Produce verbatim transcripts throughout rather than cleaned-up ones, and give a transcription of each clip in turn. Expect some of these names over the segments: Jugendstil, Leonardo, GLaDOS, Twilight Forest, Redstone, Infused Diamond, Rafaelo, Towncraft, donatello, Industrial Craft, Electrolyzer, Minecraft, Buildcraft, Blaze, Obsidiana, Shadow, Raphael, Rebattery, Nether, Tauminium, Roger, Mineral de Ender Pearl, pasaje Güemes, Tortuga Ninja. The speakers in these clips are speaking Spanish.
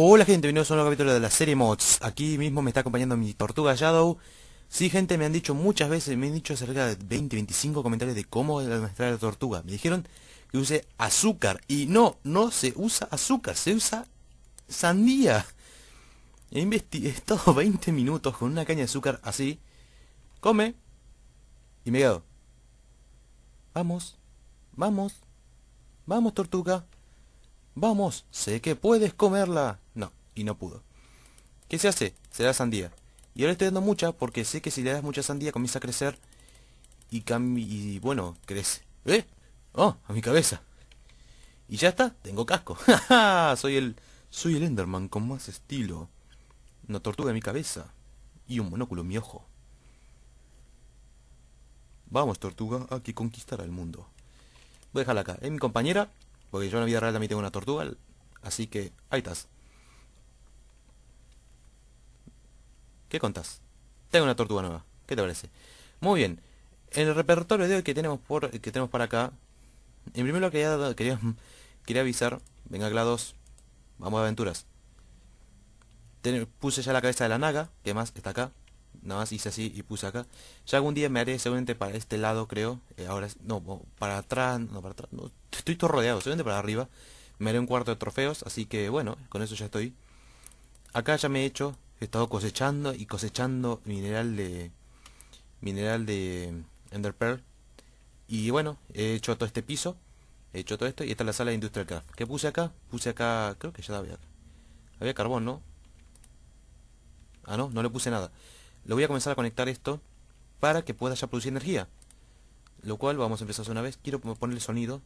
Hola gente, bienvenidos a un nuevo capítulo de la serie Mods. Aquí mismo me está acompañando mi tortuga Shadow. Sí gente, me han dicho muchas veces, me han dicho cerca de veinte, veinticinco comentarios de cómo administrar la tortuga. Me dijeron que use azúcar, y no, no se usa azúcar, se usa sandía. He investigado veinte minutos con una caña de azúcar así. Come. Y me quedo. Vamos, vamos, vamos tortuga. Vamos, sé que puedes comerla. No, y no pudo. ¿Qué se hace? Se da sandía. Y ahora estoy dando mucha porque sé que si le das mucha sandía comienza a crecer. Y cambia, y bueno, crece. ¿Eh? Oh, a mi cabeza. Y ya está, tengo casco. Soy el soy el Enderman con más estilo. Una tortuga en mi cabeza. Y un monóculo en mi ojo. Vamos tortuga, a que conquistar al mundo. Voy a dejarla acá. Es mi compañera. Porque yo en la vida real también tengo una tortuga. Así que, ahí estás. ¿Qué contás? Tengo una tortuga nueva. ¿Qué te parece? Muy bien. En el repertorio de hoy que tenemos por que tenemos para acá. En primer lugar quería, quería, quería avisar. Venga GLaDOS. Vamos a aventuras. Ten, puse ya la cabeza de la naga. Que más está acá. Nada más hice así y puse acá. Ya algún día me haré seguramente para este lado, creo. Eh, ahora no, para atrás, no para atrás. No, estoy todo rodeado, seguramente para arriba. Me haré un cuarto de trofeos, así que bueno, con eso ya estoy. Acá ya me he hecho, he estado cosechando y cosechando mineral de mineral de Ender Pearl. Y bueno, he hecho todo este piso, he hecho todo esto y esta es la sala de Industrial Craft. ¿Qué puse acá? Puse acá, creo que ya había había carbón, ¿no? Ah, no, no le puse nada. Lo voy a comenzar a conectar esto para que pueda ya producir energía. Lo cual vamos a empezar de una vez. Quiero ponerle sonido.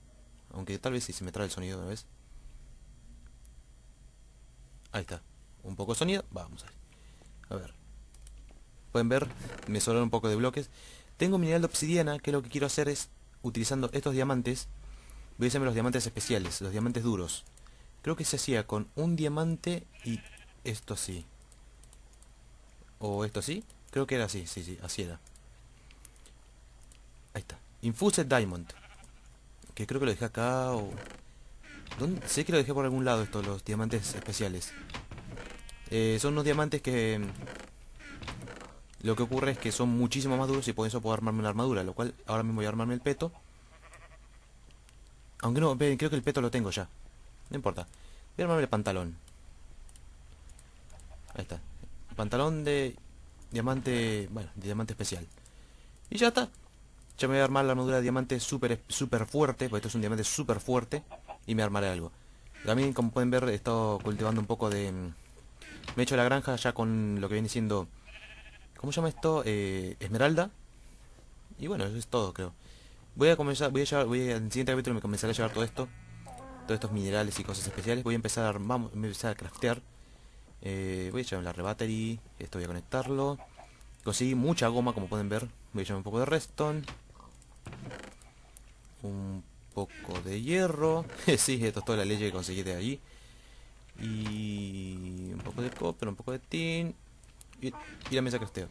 Aunque tal vez si sí se me trae el sonido de una vez. Ahí está. Un poco de sonido. Vamos a ver. A ver. Pueden ver. Me sobraron un poco de bloques. Tengo mineral de obsidiana. Que lo que quiero hacer es, utilizando estos diamantes, voy a hacerme los diamantes especiales. Los diamantes duros. Creo que se hacía con un diamante y esto así. O esto así. Creo que era así, sí, sí, así era. Ahí está. Infused Diamond. Que creo que lo dejé acá o... ¿Dónde? Sé que lo dejé por algún lado estos, los diamantes especiales. Eh, son unos diamantes que... Lo que ocurre es que son muchísimo más duros y por eso puedo armarme una armadura. Lo cual ahora mismo voy a armarme el peto. Aunque no, creo que el peto lo tengo ya. No importa. Voy a armarme el pantalón. Ahí está. Pantalón de... Diamante, bueno, de diamante especial. Y ya está. Ya me voy a armar la armadura de diamante súper super fuerte. Porque esto es un diamante súper fuerte. Y me armaré algo. También, como pueden ver, he estado cultivando un poco de... Me he hecho la granja ya con lo que viene siendo... ¿Cómo se llama esto? Eh, esmeralda. Y bueno, eso es todo, creo. Voy a comenzar... Voy a llevar... Voy a, en el siguiente capítulo me comenzaré a llevar todo esto. Todos estos minerales y cosas especiales. Voy a empezar a armar... Voy a empezar a craftear. Eh, voy a echarme la rebattery. Esto voy a conectarlo. Conseguí mucha goma, como pueden ver. Voy a echarme un poco de redstone. Un poco de hierro. Sí, esto es toda la leche que conseguí de allí. Y... un poco de copper, un poco de tin. Y, y la mesa crasteo.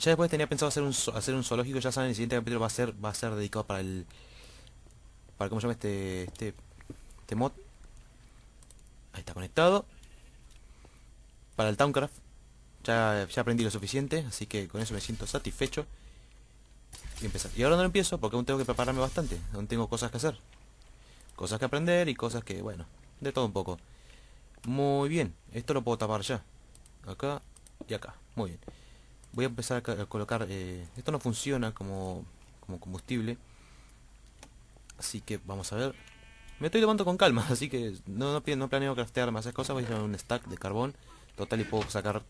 Ya después tenía pensado hacer un, hacer un zoológico. Ya saben, el siguiente capítulo va a ser va a ser dedicado para el... Para cómo se llama este... Este, este mod. Ahí está conectado. Para el Towncraft. Ya, ya aprendí lo suficiente. Así que con eso me siento satisfecho. Y empezar. Y ahora no lo empiezo porque aún tengo que prepararme bastante. Aún tengo cosas que hacer. Cosas que aprender y cosas que, bueno, de todo un poco. Muy bien. Esto lo puedo tapar ya. Acá y acá. Muy bien. Voy a empezar a colocar... Eh, esto no funciona como, como combustible. Así que vamos a ver... Me estoy tomando con calma, así que no, no, no planeo craftear más esas cosas. Voy a llevar un stack de carbón. Total y puedo sacar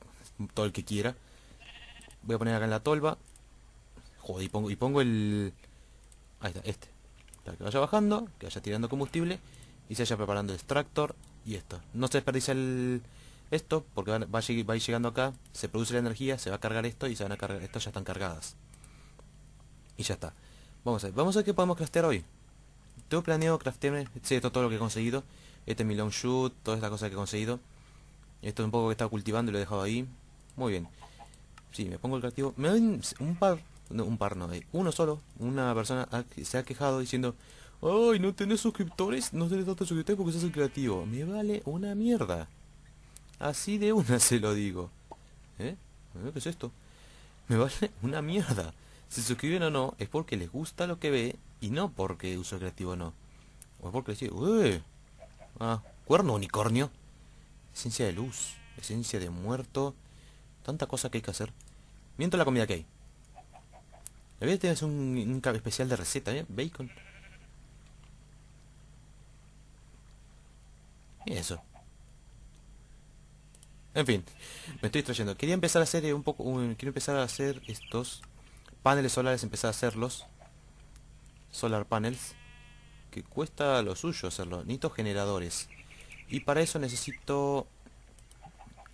todo el que quiera. Voy a poner acá en la tolva. Joder, y pongo, y pongo el... Ahí está, este. Para que vaya bajando, que vaya tirando combustible. Y se vaya preparando el extractor. Y esto. No se desperdicia el... Esto, porque va, va, a ir, va a ir llegando acá. Se produce la energía, se va a cargar esto y se van a cargar... Estas ya están cargadas. Y ya está. Vamos a ver, vamos a ver qué podemos craftear hoy. Tengo planeado craftearme, sí, esto es todo lo que he conseguido. Este es mi long shoot, todas estas cosas que he conseguido. Esto es un poco que estaba cultivando y lo he dejado ahí. Muy bien. Sí, me pongo el creativo. Me doy un par, no, un par no, de uno solo. Una persona ha, se ha quejado diciendo: ¡ay, no tenés suscriptores! No tenés tantos suscriptores porque sos el creativo. Me vale una mierda. Así de una se lo digo. ¿Eh? ¿Qué es esto? Me vale una mierda. Si suscriben o no, es porque les gusta lo que ve y no porque uso creativo o no. O es porque les digo, ¡uy! Ah, cuerno unicornio. Esencia de luz, esencia de muerto. Tanta cosa que hay que hacer. Miento la comida que hay. La vida tiene un, un cable especial de receta, ¿eh? Bacon. Y eso. En fin, me estoy distrayendo. Quería empezar a hacer un poco... Un, quiero empezar a hacer estos paneles solares, empezar a hacerlos. Solar panels. Que cuesta lo suyo hacerlo. Necesito generadores. Y para eso necesito...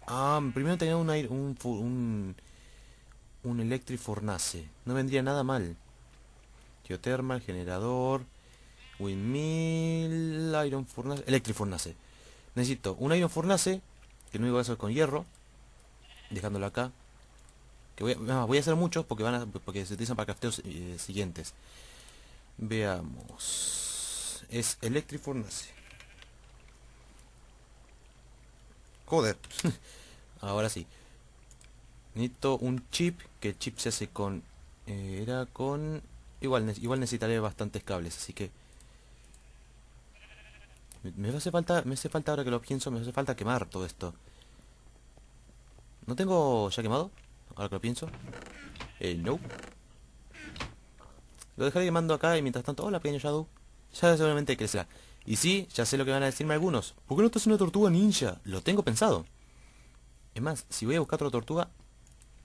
Ah, primero tenía un, aire, un, un, un electric furnace. No vendría nada mal. Geothermal, generador, windmill, iron furnace, electric furnace. Necesito un iron furnace, que el único caso es con hierro. Dejándolo acá. Que voy, a, ah, voy a hacer muchos porque van a, porque se utilizan para crafteos eh, siguientes. Veamos. Es electric furnace. Joder. Ahora sí. Necesito un chip. Que el chip se hace con... Eh, era con... Igual, igual necesitaré bastantes cables. Así que... Me, me hace falta... Me hace falta, ahora que lo pienso, me hace falta quemar todo esto. ¿No tengo ya quemado? Ahora que lo pienso. Eh, no. Lo dejaré quemando acá y mientras tanto... Hola, pequeño Shadow. Ya seguramente crecerá. Y sí, ya sé lo que van a decirme algunos. ¿Por qué no estás una tortuga ninja? Lo tengo pensado. Es más, si voy a buscar otra tortuga,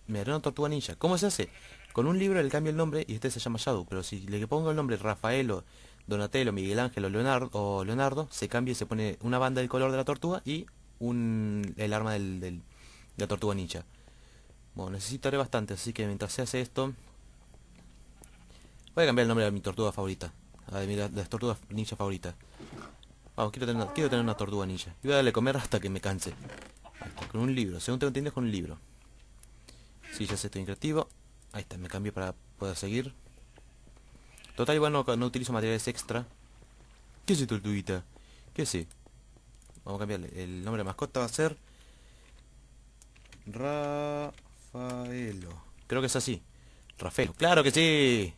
me haré una tortuga ninja. ¿Cómo se hace? Con un libro le cambio el nombre y este se llama Shadow. Pero si le pongo el nombre Rafaelo, Donatello, Miguel Ángel o Leonardo, o Leonardo, se cambia y se pone una banda del color de la tortuga y un, el arma del, del, de la tortuga ninja. Bueno, necesitaré bastante, así que mientras se hace esto... Voy a cambiar el nombre de mi tortuga favorita. A ver, mira, las tortugas ninja favoritas. Vamos, quiero tener, una, quiero tener una tortuga ninja. Y voy a darle comer hasta que me canse. Hasta con un libro, según te entiendes, con un libro. Sí, ya sé, estoy en creativo. Ahí está, me cambié para poder seguir. Total, igual no, no utilizo materiales extra. ¿Qué es tortuguita? ¿Qué sé? Vamos a cambiarle. El nombre de mascota va a ser... Rafaelo. Creo que es así. Rafaelo. ¡Claro que sí!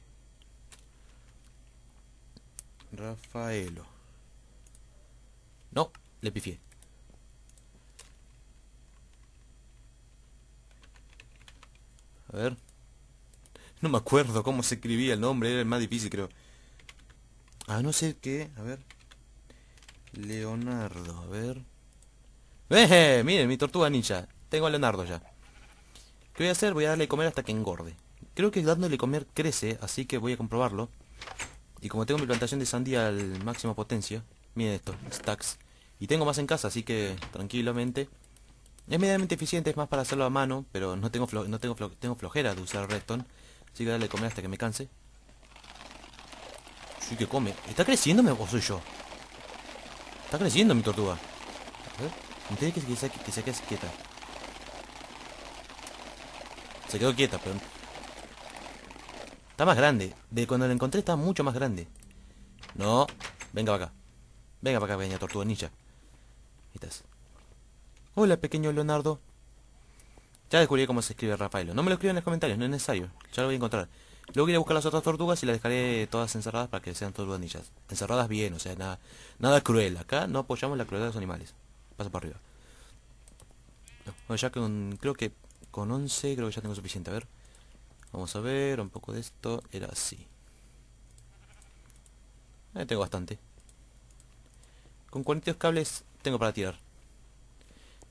Rafaelo. No, le pifié. A ver. No me acuerdo cómo se escribía el nombre, era el más difícil, creo. A no ser que... A ver. Leonardo, a ver. ¡Eh! Miren, mi tortuga ninja. Tengo a Leonardo ya. ¿Qué voy a hacer? Voy a darle comer hasta que engorde. Creo que dándole comer crece, así que voy a comprobarlo. Y como tengo mi plantación de sandía al máximo potencia, miren esto, stacks. Y tengo más en casa, así que tranquilamente. Es medianamente eficiente, es más para hacerlo a mano, pero no tengo flo no tengo, flo tengo flojera de usar redstone. Así que darle de comer hasta que me canse. Sí que come. ¿Está creciéndome o soy yo? Está creciendo mi tortuga. A ver, me tiene que, que, se, que se quede quieta. Se quedó quieta, pero... Está más grande. De cuando la encontré está mucho más grande. No. Venga para acá. Venga para acá, pequeña tortuga ninja. Ahí estás. Hola, pequeño Leonardo. Ya descubrí cómo se escribe Rafaelo. No me lo escriban en los comentarios, no es necesario. Ya lo voy a encontrar. Luego iré a buscar las otras tortugas y las dejaré todas encerradas para que sean tortugas ninjas. Encerradas bien, o sea, nada, nada cruel. Acá no apoyamos la crueldad de los animales. Paso para arriba. No, bueno, ya con... Creo que con once creo que ya tengo suficiente. A ver. Vamos a ver, un poco de esto, era así. Eh, tengo bastante. Con cuarenta y dos cables tengo para tirar.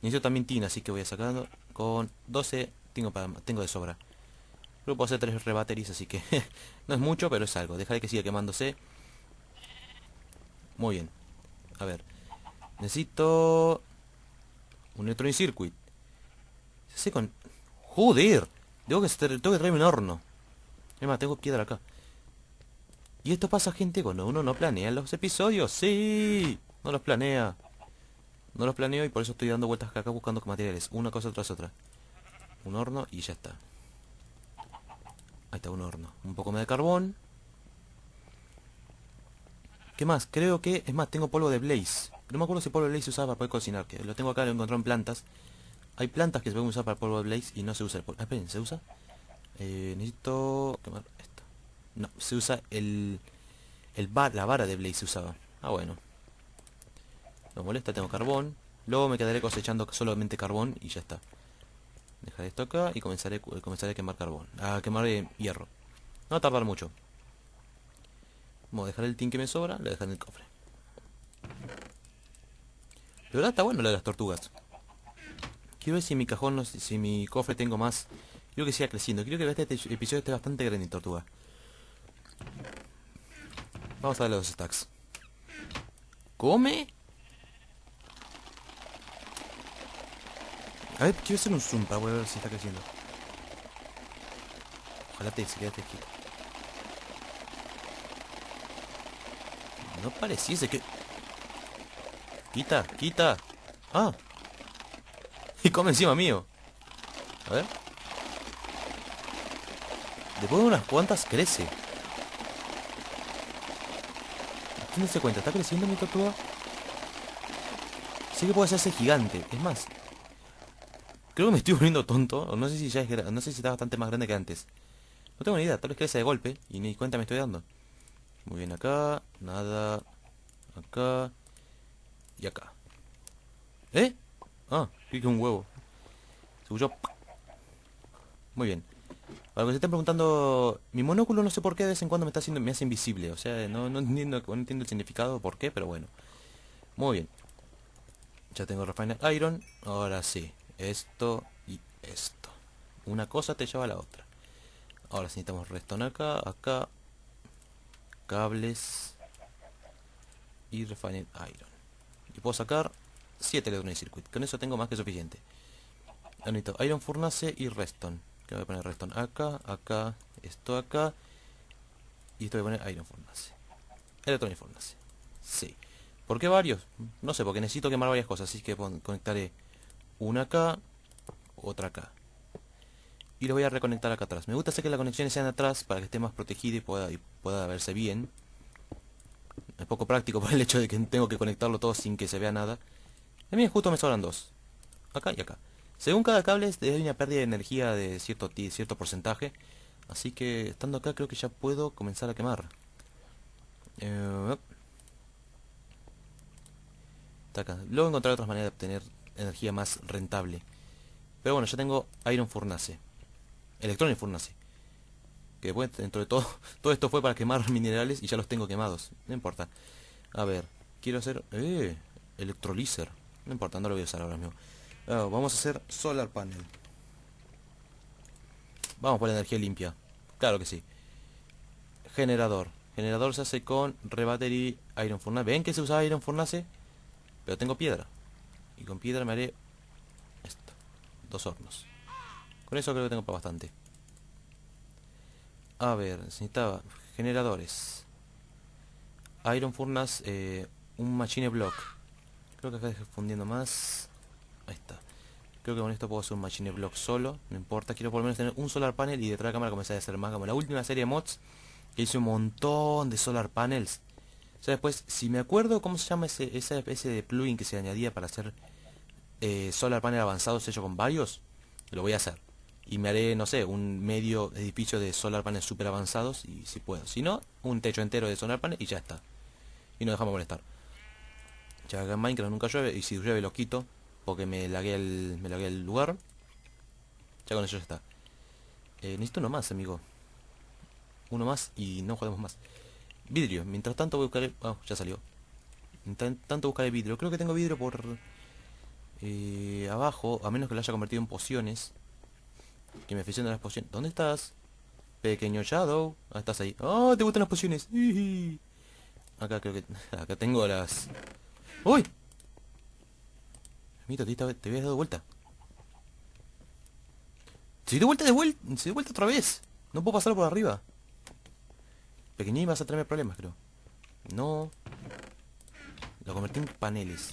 Necesito también tina, así que voy a sacando. Con doce tengo, para, tengo de sobra. Luego puedo hacer tres rebateries, así que no es mucho, pero es algo. Dejaré que siga quemándose. Muy bien. A ver. Necesito... un electronic circuit. Se hace con... ¡Joder! Tengo que, tengo que traerme un horno. Es más, tengo piedra acá. Y esto pasa, gente, cuando uno no planea los episodios. ¡Sí! No los planea. No los planeo y por eso estoy dando vueltas acá buscando materiales. Una cosa tras otra. Un horno y ya está. Ahí está un horno. Un poco más de carbón. ¿Qué más? Creo que... Es más, tengo polvo de Blaze. No me acuerdo si polvo de Blaze se usaba para poder cocinar. Que lo tengo acá, lo encontré en plantas. Hay plantas que se pueden usar para polvo de Blaze y no se usa el polvo. Ah, esperen, ¿se usa? Eh, necesito... quemar esto. No, se usa el... el bar, la vara de Blaze se usaba. Ah, bueno. No molesta, tengo carbón. Luego me quedaré cosechando solamente carbón y ya está. Dejaré esto acá y comenzaré, comenzaré a quemar carbón. A quemar eh, hierro. No va a tardar mucho. Vamos a dejar el tin que me sobra, lo dejaré en el cofre. De verdad está bueno lo de las tortugas. Quiero ver si mi cajón, no, si mi cofre tengo más. Quiero que siga creciendo. Quiero que este episodio esté bastante grande en tortuga. Vamos a darle dos stacks. ¿Come? A ver, quiero hacer un zoom para poder ver si está creciendo. Ojalá te se quede quieto. No pareciese que... Quita, quita. Ah. Y come encima mío. A ver. Después de unas cuantas crece. ¿Quién se cuenta? ¿Está creciendo mi tortuga? Sé que puede hacerse gigante. Es más... Creo que me estoy volviendo tonto, o no sé si ya es, no sé si está bastante más grande que antes. No tengo ni idea, tal vez crece de golpe y ni cuenta me estoy dando. Muy bien, acá, nada, acá y acá. ¿Eh? Ah, clique un huevo. Se huyó. Muy bien. Para los que se estén preguntando, mi monóculo no sé por qué de vez en cuando me está haciendo, me hace invisible, o sea, no, no entiendo, no entiendo el significado por qué, pero bueno. Muy bien. Ya tengo Refined Iron, ahora sí. Esto y esto. Una cosa te lleva a la otra. Ahora sí necesitamos redstone acá, acá. Cables. Y refined iron. Y puedo sacar siete electrones de circuit. Con eso tengo más que suficiente. Ahora necesito iron furnace y redstone. Que voy a poner redstone acá, acá, esto acá. Y esto voy a poner iron furnace. Electronic furnace. Sí. ¿Por qué varios? No sé, porque necesito quemar varias cosas. Así que conectaré... una acá, otra acá. Y lo voy a reconectar acá atrás. Me gusta hacer que las conexiones sean atrás para que esté más protegida y pueda, y pueda verse bien. Es poco práctico por el hecho de que tengo que conectarlo todo sin que se vea nada. A mí justo me sobran dos. Acá y acá. Según cada cable hay una pérdida de energía de cierto, cierto porcentaje. Así que estando acá creo que ya puedo comenzar a quemar. Eh... Está acá. Luego encontraré otras maneras de obtener... energía más rentable. Pero bueno, ya tengo Iron Furnace. Electronic Furnace. Que después, dentro de todo, todo esto fue para quemar minerales y ya los tengo quemados. No importa. A ver, quiero hacer... ¡Eh! Electrolyzer. No importa, no lo voy a usar ahora mismo. Oh, vamos a hacer Solar Panel. Vamos por la energía limpia. Claro que sí. Generador. Generador se hace con Rebattery Iron Furnace. ¿Ven que se usa Iron Furnace? Pero tengo piedra. Y con piedra me haré esto. Dos hornos. Con eso creo que tengo para bastante. A ver, necesitaba generadores. Iron furnace, eh, un machine block. Creo que acá estoy fundiendo más. Ahí está. Creo que con esto puedo hacer un machine block solo. No importa, quiero por lo menos tener un solar panel y detrás de la cámara comenzar a hacer más. Como la última serie de mods, que hice un montón de solar panels. O sea, después, si me acuerdo cómo se llama ese, esa especie de plugin que se añadía para hacer eh, solar panel avanzados hecho con varios, lo voy a hacer. Y me haré, no sé, un medio edificio de solar panel super avanzados, y si puedo. Si no, un techo entero de solar panel y ya está. Y no dejamos molestar. Ya acá en Minecraft nunca llueve, y si llueve lo quito, porque me lagué el, me lagué el lugar. Ya con eso ya está. Eh, necesito uno más, amigo. Uno más y no jodemos más. Vidrio, mientras tanto voy a buscar el... Ah, oh, ya salió. Mientras tanto buscaré vidrio. Creo que tengo vidrio por... Eh, abajo, a menos que lo haya convertido en pociones. Que me aficione a las pociones. ¿Dónde estás? Pequeño Shadow. Ah, estás ahí. ¡Oh, te gustan las pociones! ¡Ihi! Acá creo que... Acá tengo las... ¡Uy! Mito, te, te habías dado vuelta. Se dio vuelta de vuelta. Se dio vuelta otra vez. No puedo pasarlo por arriba. Pequeñín vas a traerme problemas, creo. No. Lo convertí en paneles.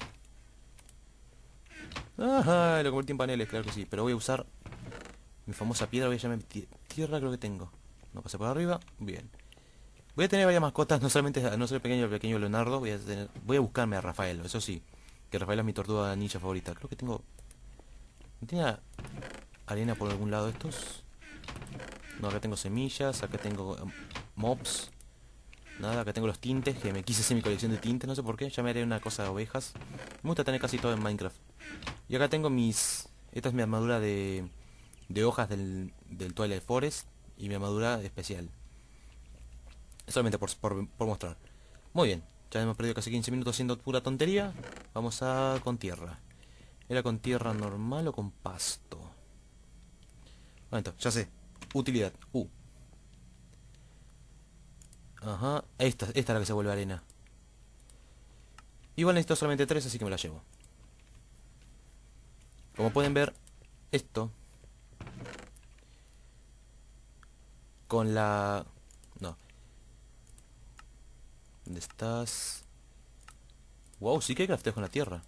Ajá, lo convertí en paneles, claro que sí. Pero voy a usar mi famosa piedra. Voy a llamar tierra, creo que tengo. No pasé por arriba. Bien. Voy a tener varias mascotas. No solamente no soy el pequeño, el pequeño Leonardo. Voy a, tener, voy a buscarme a Rafaelo, eso sí. Que Rafael es mi tortuga ninja favorita. Creo que tengo... ¿No tiene arena por algún lado estos? No, acá tengo semillas. Acá tengo um, mobs. Nada, acá tengo los tintes, que me quise hacer mi colección de tintes, no sé por qué. Ya me haré una cosa de ovejas. Me gusta tener casi todo en Minecraft. Y acá tengo mis... Esta es mi armadura de, de hojas del, del Twilight Forest. Y mi armadura especial. Solamente por, por, por mostrar. Muy bien. Ya hemos perdido casi quince minutos haciendo pura tontería. Vamos a con tierra. ¿Era con tierra normal o con pasto? Un momento, ya sé. Utilidad. Uh. Ajá. Esta, esta es la que se vuelve arena. Igual necesito solamente tres, así que me la llevo. Como pueden ver, esto. Con la... No. ¿Dónde estás? Wow, sí que hay crafteos con la tierra.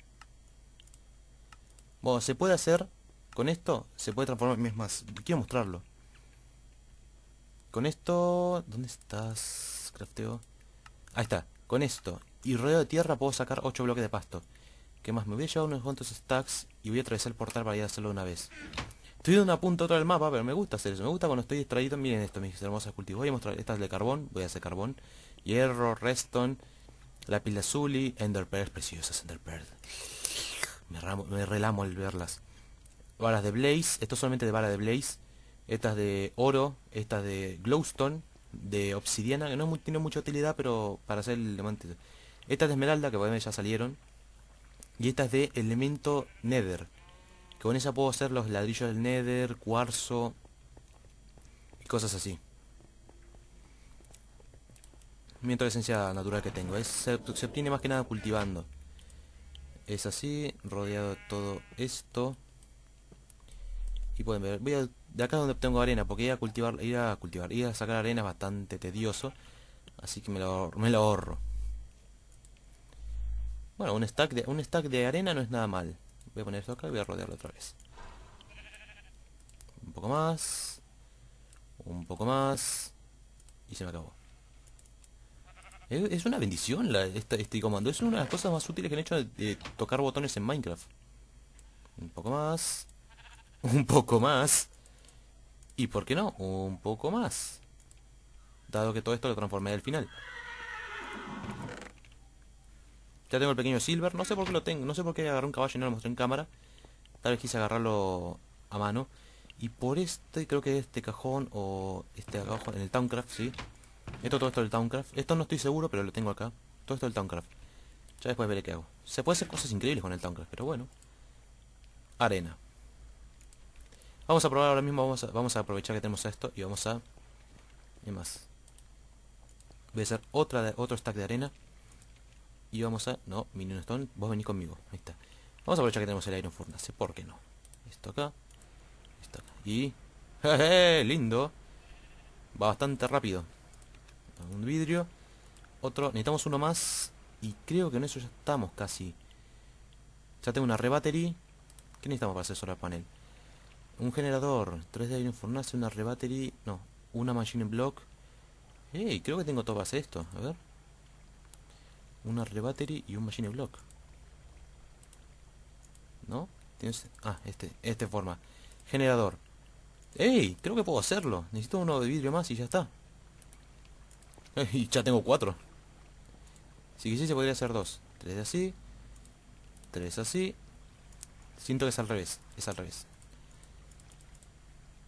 Bueno, se puede hacer. Con esto se puede transformar. Es más, quiero mostrarlo. Con esto... ¿Dónde estás? Crafteo. Ahí está. Con esto y rodeo de tierra puedo sacar ocho bloques de pasto. ¿Qué más? Me voy a llevar unos cuantos stacks y voy a atravesar el portal para ir a hacerlo una vez. Estoy de una punta a otra del mapa, pero me gusta hacer eso. Me gusta cuando estoy distraído. Miren esto, mis hermosos cultivos. Voy a mostrar. Esta es de carbón. Voy a hacer carbón. Hierro, redstone, lápiz lazuli, Ender Pearl, preciosas Ender Pearl. Me, ramo, me relamo al verlas. Balas de Blaze, esto solamente de bala de Blaze. Estas de oro, estas de glowstone, de obsidiana, que no tiene mucha utilidad, pero para hacer el diamante. Estas de esmeralda, que bueno, ya salieron. Y estas de elemento Nether, que con esa puedo hacer los ladrillos del Nether, cuarzo y cosas así. Mientras la esencia natural que tengo es, se, se obtiene más que nada cultivando. Es así, rodeado de todo esto. Y pueden ver, voy a, de acá donde obtengo arena, porque ir a cultivar, ir a cultivar, ir a sacar arena es bastante tedioso. Así que me lo, me lo ahorro. Bueno, un stack, de, un stack de arena no es nada mal. Voy a poner esto acá y voy a rodearlo otra vez. Un poco más. Un poco más. Y se me acabó. Es una bendición la, este, este comando. Es una de las cosas más útiles que han hecho de, de tocar botones en Minecraft. Un poco más. Un poco más. Y por qué no, un poco más. Dado que todo esto lo transformé al final. Ya tengo el pequeño silver. No sé por qué lo tengo. No sé por qué agarré un caballo y no lo mostré en cámara. Tal vez quise agarrarlo a mano. Y por este, creo que este cajón o este abajo, en el Towncraft, sí. Esto, todo esto del Towncraft. Esto no estoy seguro, pero lo tengo acá. Todo esto del Towncraft. Ya después veré qué hago. Se puede hacer cosas increíbles con el Towncraft, pero bueno. Arena. Vamos a probar ahora mismo. Vamos a, vamos a aprovechar que tenemos esto y vamos a... ¿Qué más? Voy a hacer otra de, otro stack de arena. Y vamos a... No, Minion Stone, vos venís conmigo. Ahí está. Vamos a aprovechar que tenemos el Iron Furnace. ¿Por qué no? Esto acá. Esto acá. Y... ¡Jeje! ¡Lindo! Va bastante rápido. Un vidrio, otro, necesitamos uno más. Y creo que en eso ya estamos casi. Ya tengo una rebattery. ¿Qué necesitamos para hacer solar panel? Un generador, tres de Iron Furnace, una rebattery, no, una machine block. Hey, creo que tengo todo para hacer esto, a ver. Una rebattery y un machine block. ¿No? ¿Tienes? Ah, este, este forma. Generador. Hey, creo que puedo hacerlo. Necesito uno de vidrio más y ya está. Y ya tengo cuatro. Si quisiese podría hacer dos. Tres así. Tres así. Siento que es al revés. Es al revés.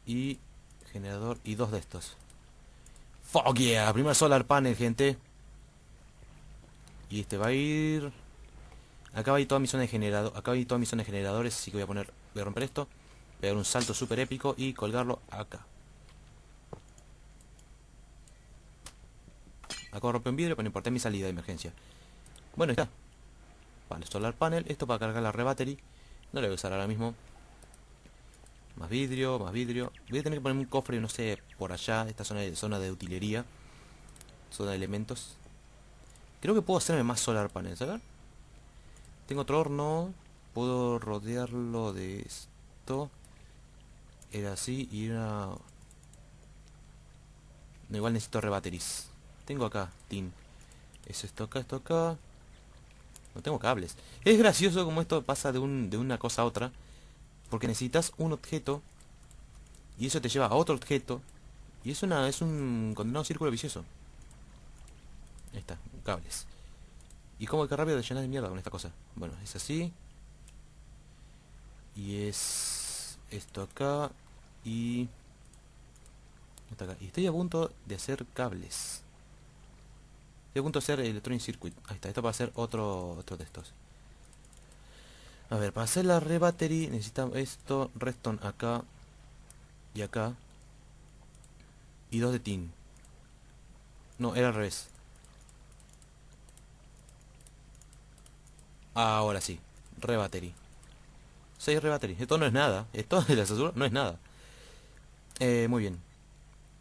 Y generador y dos de estos. Fuck yeah. Primer solar panel, gente. Y este va a ir... Acá va a ir toda mi zona de generador. Acá va a ir toda mi zona de generadores. Así que voy a poner... Voy a romper esto. Voy a dar un salto súper épico y colgarlo acá. Acá rompe un vidrio, pero no importa, mi salida de emergencia. Bueno, está. Vale, solar panel. Esto para cargar la rebattery. No lo voy a usar ahora mismo. Más vidrio, más vidrio. Voy a tener que poner un cofre, no sé, por allá. Esta zona de, zona de utilería. Zona de elementos. Creo que puedo hacerme más solar panels, a ver. Tengo otro horno. Puedo rodearlo de esto. Era así y era... No, igual necesito rebateris. Tengo acá, tin. Eso, esto acá, esto acá. No tengo cables. Es gracioso como esto pasa de, un, de una cosa a otra. Porque necesitas un objeto. Y eso te lleva a otro objeto. Y es una es un condenado círculo vicioso. Ahí está, cables. Y como que rápido te llenas de mierda con esta cosa. Bueno, es así. Y es... Esto acá. Y... Esto acá. Y estoy a punto de hacer cables. Estoy a punto de hacer electronic circuit. Ahí está, esto para hacer otro, otro de estos. A ver, para hacer la rebattery necesitamos esto, redstone acá y acá. Y dos de tin. No, era al revés. Ahora sí, rebattery. seis rebattery. Esto no es nada. Esto de la azul no es nada. Eh, muy bien.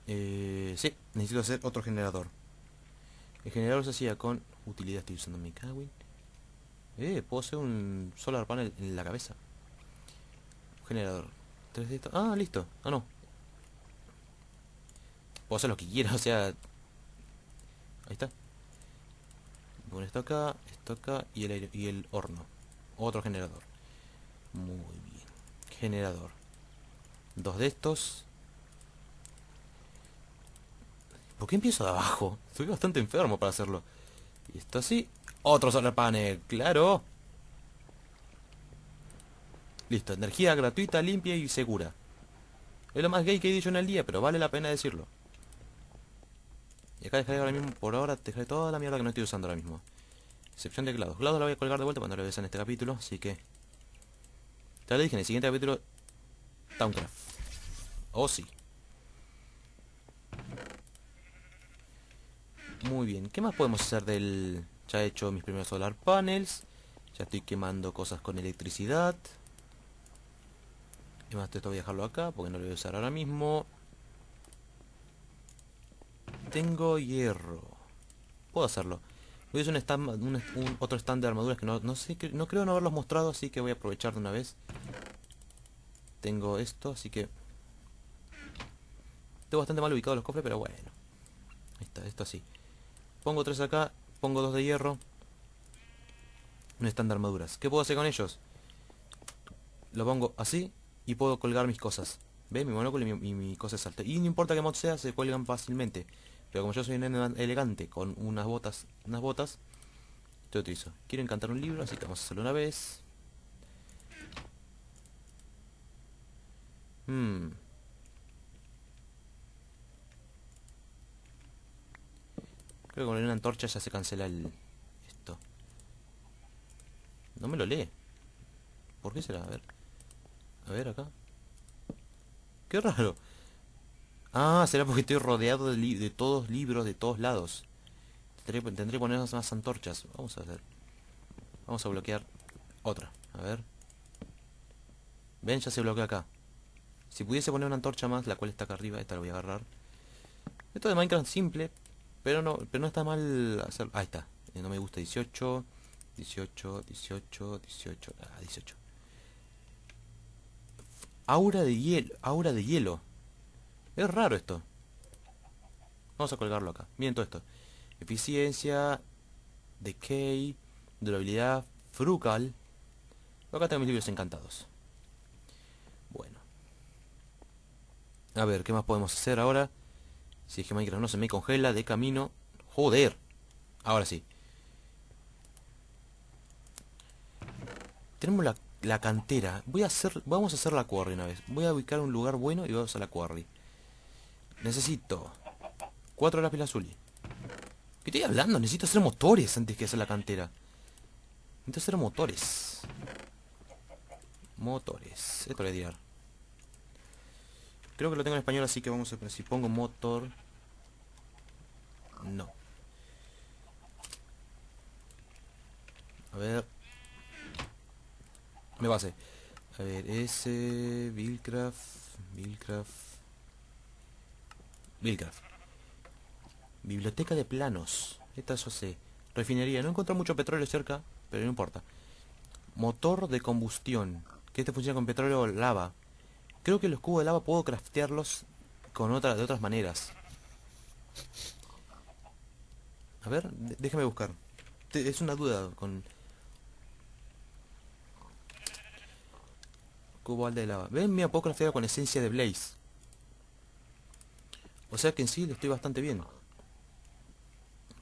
Eh, sí, necesito hacer otro generador. El generador se hacía con utilidad. Estoy usando mi cagüín. Eh, puedo hacer un solar panel en la cabeza. Generador. Tres de estos. Ah, listo. Ah, no. Puedo hacer lo que quiera, o sea... Ahí está. Pon esto acá, esto acá y el, aire, y el horno. Otro generador. Muy bien. Generador. Dos de estos. ¿Por qué empiezo de abajo? Estoy bastante enfermo para hacerlo. Y esto así. Otro solar panel, claro. Listo, energía gratuita, limpia y segura. Es lo más gay que he dicho en el día, pero vale la pena decirlo. Y acá dejaré ahora mismo, por ahora, dejaré toda la mierda que no estoy usando ahora mismo. Excepción de glados. Glados la voy a colgar de vuelta cuando lo veas en este capítulo, así que... Ya le dije en el siguiente capítulo... Towncraft. Oh sí. Muy bien, ¿qué más podemos hacer del...? Ya he hecho mis primeros solar panels. Ya estoy quemando cosas con electricidad. Y más, esto voy a dejarlo acá porque no lo voy a usar ahora mismo. Tengo hierro. Puedo hacerlo. Voy a usar un stand, un, un, otro stand de armaduras que no, no sé, no creo no haberlos mostrado, así que voy a aprovechar de una vez. Tengo esto, así que... Tengo bastante mal ubicado los cofres, pero bueno. Ahí está, esto así. Pongo tres acá. Pongo dos de hierro. Un stand de armaduras. ¿Qué puedo hacer con ellos? Lo pongo así. Y puedo colgar mis cosas. ¿Ves? Mi monóculo y mi, y mi cosa salta. Y no importa qué mod sea, se cuelgan fácilmente. Pero como yo soy un elegante con unas botas. Unas botas. Te utilizo. Quiero encantar un libro, así que vamos a hacerlo una vez. Hmm. Creo que con una antorcha ya se cancela el... Esto. No me lo lee. ¿Por qué será? A ver. A ver acá. Qué raro. Ah, será porque estoy rodeado de, li de todos libros de todos lados. Tendré, tendré que poner más antorchas. Vamos a hacer. Vamos a bloquear otra. A ver. Ven, ya se bloquea acá. Si pudiese poner una antorcha más, la cual está acá arriba. Esta la voy a agarrar. Esto de Minecraft simple... Pero no, pero no está mal hacer... Ah, ahí está. No me gusta dieciocho, dieciocho, dieciocho, dieciocho... Ah, dieciocho. Aura de hielo. Aura de hielo. Es raro esto. Vamos a colgarlo acá. Miren todo esto. Eficiencia. Decay. Durabilidad. Frucal. Acá tengo mis libros encantados. Bueno. A ver, ¿qué más podemos hacer ahora? Si es que Minecraft no se me congela de camino. ¡Joder! Ahora sí. Tenemos la, la cantera. Voy a hacer, vamos a hacer la quarry una vez. Voy a ubicar un lugar bueno y vamos a la quarry. Necesito... cuatro lápiz azul. ¿Qué estoy hablando? Necesito hacer motores antes que hacer la cantera. Necesito hacer motores. Motores. Esto lo voy a tirar. Creo que lo tengo en español, así que vamos a ver si pongo motor. No. A ver. Me base. A ver, ese... Buildcraft. Buildcraft. Buildcraft. Biblioteca de planos. Esta yo sé. Refinería. No encuentro mucho petróleo cerca, pero no importa. Motor de combustión. Que este funciona con petróleo o lava. Creo que los cubos de lava puedo craftearlos con otra, de otras maneras. A ver, déjame buscar. Te, es una duda con... Cubo de lava. Ven, mira, puedo craftearlo con esencia de Blaze. O sea que en sí lo estoy bastante bien.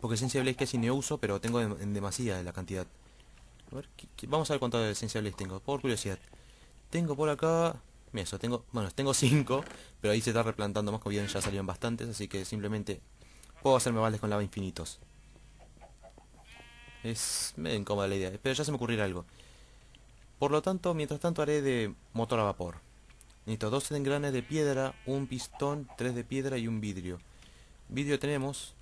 Porque esencia de Blaze casi no uso, pero tengo en, en demasía la cantidad. A ver, que, que, vamos a ver cuánto de esencia de Blaze tengo, por curiosidad. Tengo por acá... Mira, eso tengo... Bueno, tengo cinco, pero ahí se está replantando más, como bien ya salieron bastantes, así que simplemente puedo hacerme vales con lava infinitos. Es medio incómoda la idea, pero ya se me ocurrirá algo. Por lo tanto, mientras tanto haré de motor a vapor. Necesito dos engranes de piedra, un pistón, tres de piedra y un vidrio. Vidrio tenemos.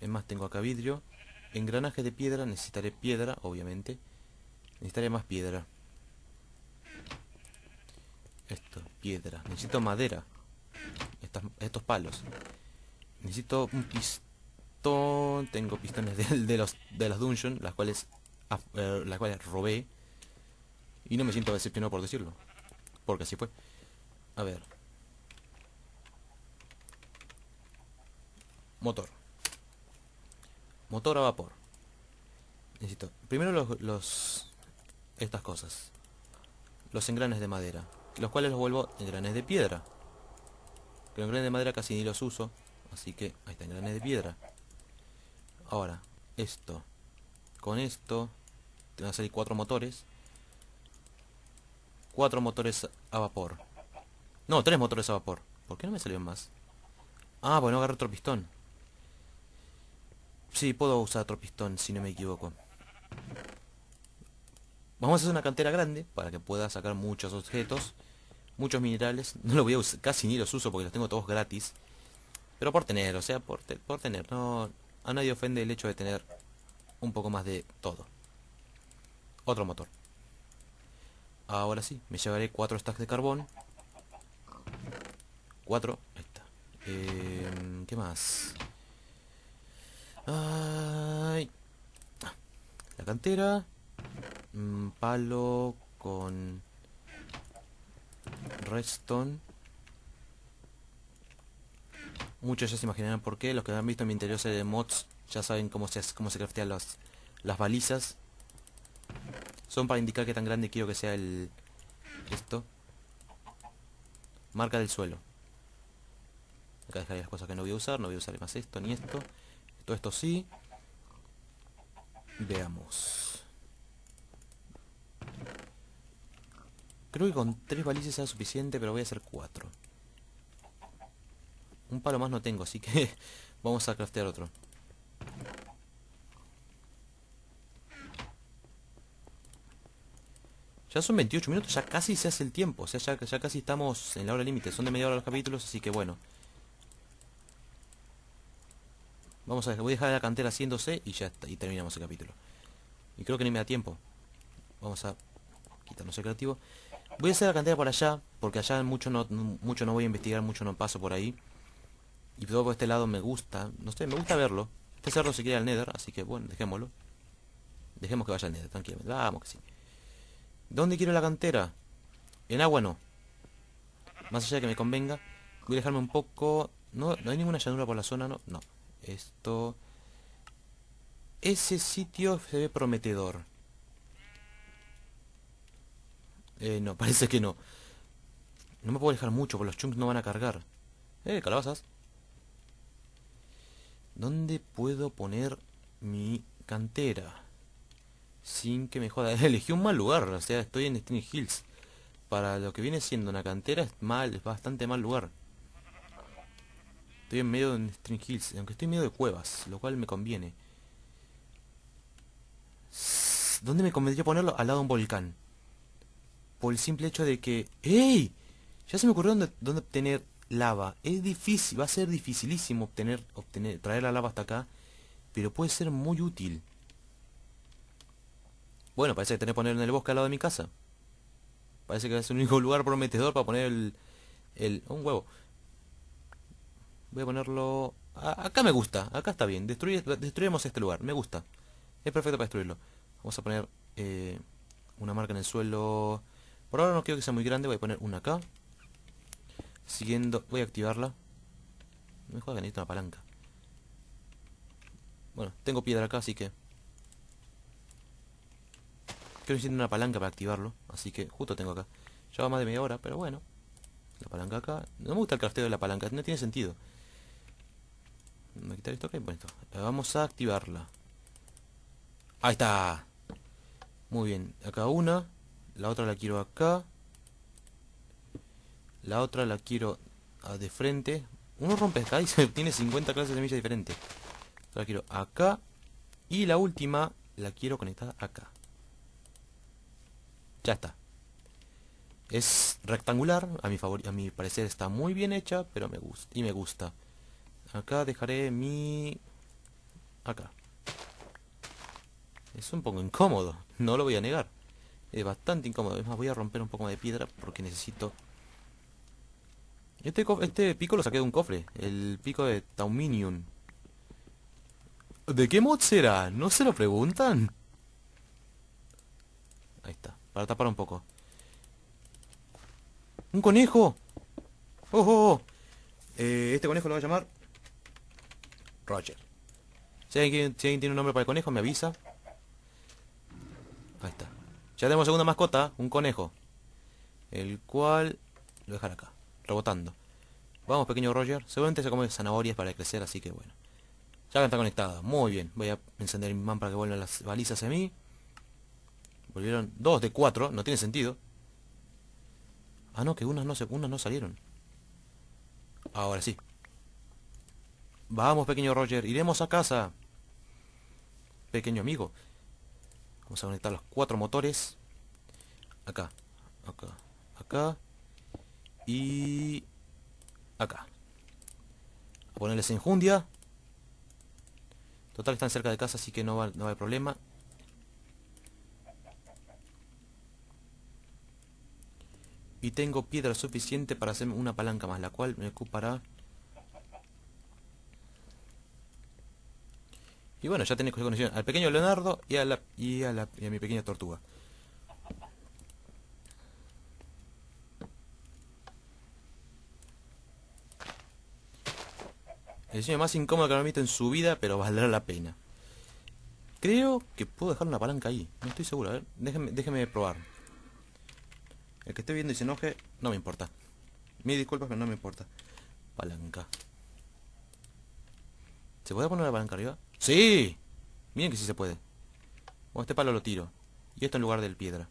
Es más, tengo acá vidrio. Engranaje de piedra, necesitaré piedra, obviamente. Necesitaré más piedra. Esto, piedra. Necesito madera. Estas, estos palos. Necesito un pistón. Tengo pistones de, de los de las dungeons, las cuales af, eh, las cuales robé. Y no me siento decepcionado por decirlo, porque así fue. A ver. Motor. Motor a vapor. Necesito primero los, los estas cosas. Los engranes de madera, los cuales los vuelvo engranes de piedra. Pero engranes de madera casi ni los uso, así que ahí está, engranes de piedra. Ahora, esto. Con esto te van a salir cuatro motores. Cuatro motores a vapor. No, tres motores a vapor. ¿Por qué no me salieron más? Ah, bueno, agarro otro pistón. Sí, puedo usar otro pistón, si no me equivoco. Vamos a hacer una cantera grande para que pueda sacar muchos objetos, muchos minerales. No lo voy a usar, casi ni los uso porque los tengo todos gratis. Pero por tener, o sea, por, te, por tener. No, a nadie ofende el hecho de tener un poco más de todo. Otro motor. Ahora sí, me llevaré cuatro stacks de carbón. Cuatro, ahí está. Eh, ¿Qué más? Ay. Ah, la cantera. Palo con redstone. Muchos ya se imaginarán por qué. Los que han visto en mi interior serie de mods ya saben cómo se, cómo se craftean las, las balizas. Son para indicar qué tan grande quiero que sea el... Esto. Marca del suelo. Acá dejaré las cosas que no voy a usar. No voy a usar más esto ni esto. Todo esto sí. Veamos. Creo que con tres balizas sea suficiente, pero voy a hacer cuatro. Un palo más no tengo, así que vamos a craftear otro. Ya son veintiocho minutos, ya casi se hace el tiempo. O sea, ya, ya casi estamos en la hora límite. Son de media hora los capítulos, así que bueno. Vamos a dejar, voy a dejar la cantera haciéndose y ya está, y terminamos el capítulo. Y creo que ni me da tiempo. Vamos a quitarnos el creativo. Voy a hacer la cantera por allá, porque allá mucho no, mucho no voy a investigar, mucho no paso por ahí. Y todo por este lado me gusta, no sé, me gusta verlo. Este cerro se quiere al Nether, así que bueno, dejémoslo. Dejemos que vaya al Nether, tranquilamente, vamos que sí. ¿Dónde quiero la cantera? En agua no. Más allá de que me convenga, voy a dejarme un poco... No, no hay ninguna llanura por la zona, no, no. Esto... Ese sitio se ve prometedor. Eh, no, parece que no. No me puedo alejar mucho, porque los chunks no van a cargar. Eh, calabazas. ¿Dónde puedo poner mi cantera? Sin que me joda. Elegí un mal lugar, o sea, estoy en String Hills. Para lo que viene siendo una cantera es mal, es bastante mal lugar. Estoy en medio de String Hills, aunque estoy en medio de cuevas, lo cual me conviene. ¿Dónde me convendría ponerlo? Al lado de un volcán. Por el simple hecho de que... ¡Ey! Ya se me ocurrió dónde, dónde obtener lava. Es difícil, va a ser dificilísimo obtener, obtener, traer la lava hasta acá. Pero puede ser muy útil. Bueno, parece que tener que poner en el bosque al lado de mi casa. Parece que es el único lugar prometedor para poner el... el un huevo. Voy a ponerlo... A acá me gusta, acá está bien. Destruye destruyamos este lugar, me gusta. Es perfecto para destruirlo. Vamos a poner eh, una marca en el suelo. Por ahora no quiero que sea muy grande, voy a poner una acá. Siguiendo, voy a activarla. No me juega, necesito una palanca. Bueno, tengo piedra acá, así que... Creo que necesito una palanca para activarlo, así que justo tengo acá. Ya va más de media hora, pero bueno. La palanca acá. No me gusta el crafteo de la palanca, no tiene sentido. Voy a quitar esto acá y poner esto. Vamos a activarla. Ahí está. Muy bien. Acá una. La otra la quiero acá. La otra la quiero de frente. Uno rompe acá y se obtiene cincuenta clases de semillas diferentes. La quiero acá. Y la última la quiero conectada acá. Ya está. Es rectangular. A mi favor, a mi parecer está muy bien hecha. Pero me gusta. Y me gusta. Acá dejaré mi... Acá. Es un poco incómodo, no lo voy a negar. Es bastante incómodo. Es más, voy a romper un poco más de piedra porque necesito... Este, este pico lo saqué de un cofre. El pico de Tauminium. ¿De qué mod será? ¿No se lo preguntan? Ahí está, para tapar un poco. ¡Un conejo! ¡Oh, oh, oh! Eh, este conejo lo voy a llamar... Roger. Si alguien, si alguien tiene un nombre para el conejo, me avisa. Ahí está. Ya tenemos segunda mascota, un conejo. El cual... Lo voy a dejar acá, rebotando. Vamos, pequeño Roger. Seguramente se come zanahorias para crecer, así que bueno. Ya está conectada, muy bien. Voy a encender mi man para que vuelvan las balizas a mí. Volvieron dos de cuatro, no tiene sentido. Ah no, que unas no, se, unas no salieron. Ahora sí. Vamos, pequeño Roger, iremos a casa. Pequeño amigo. Vamos a conectar los cuatro motores. Acá, acá, acá. Y... acá. A ponerles enjundia. Total, están cerca de casa, así que no va, no va a haber problema. Y tengo piedra suficiente para hacerme una palanca más, la cual me ocupará... Y bueno, ya tenéis conexión al pequeño Leonardo y a, la, y, a la, y a mi pequeña tortuga. El diseño más incómodo que me he visto en su vida, pero valdrá la pena. Creo que puedo dejar una palanca ahí. No estoy seguro, a ver, déjeme, déjeme probar. El que esté viendo y se enoje, no me importa. Mil disculpas, pero no me importa. Palanca. ¿Se puede poner la palanca arriba? ¡Sí! Miren que sí se puede. Bueno, este palo lo tiro. Y esto en lugar del piedra.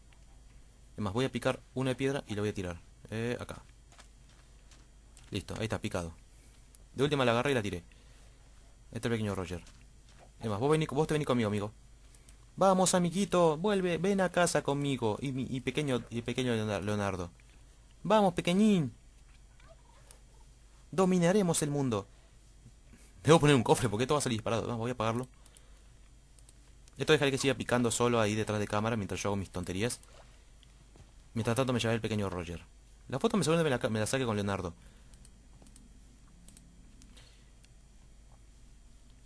Además, voy a picar una de piedra y la voy a tirar. Eh, acá. Listo, ahí está, picado. De última la agarré y la tiré. Este pequeño Roger. Además, vos, vení, vos te venís conmigo, amigo. Vamos, amiguito, vuelve, ven a casa conmigo. Y, y pequeño y pequeño Leonardo. Vamos, pequeñín. Dominaremos el mundo. Debo poner un cofre porque esto va a salir disparado. Voy a apagarlo. Esto dejaré que siga picando solo ahí detrás de cámara mientras yo hago mis tonterías. Mientras tanto me llevaré el pequeño Roger. La foto me seguramente me la, me la saque con Leonardo.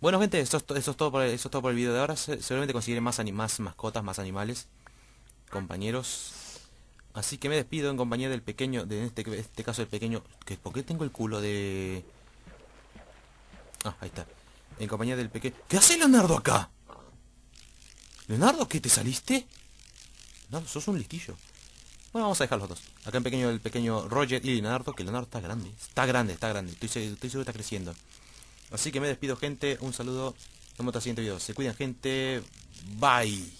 Bueno gente, eso es, eso, es todo por el, eso es todo por el video de ahora. Seguramente conseguiré más, anim, más mascotas, más animales, compañeros. Así que me despido en compañía del pequeño, de, en este, este caso el pequeño... Que, ¿por qué tengo el culo de...? Ah, ahí está. En compañía del pequeño... ¿Qué hace Leonardo acá? ¿Leonardo, qué? ¿Te saliste? Leonardo, sos un listillo. Bueno, vamos a dejar los dos. Acá en pequeño el pequeño Roger y Leonardo, que Leonardo está grande. Está grande, está grande. Estoy, estoy seguro que está creciendo. Así que me despido, gente. Un saludo. Nos vemos en el siguiente video. Se cuidan, gente. Bye.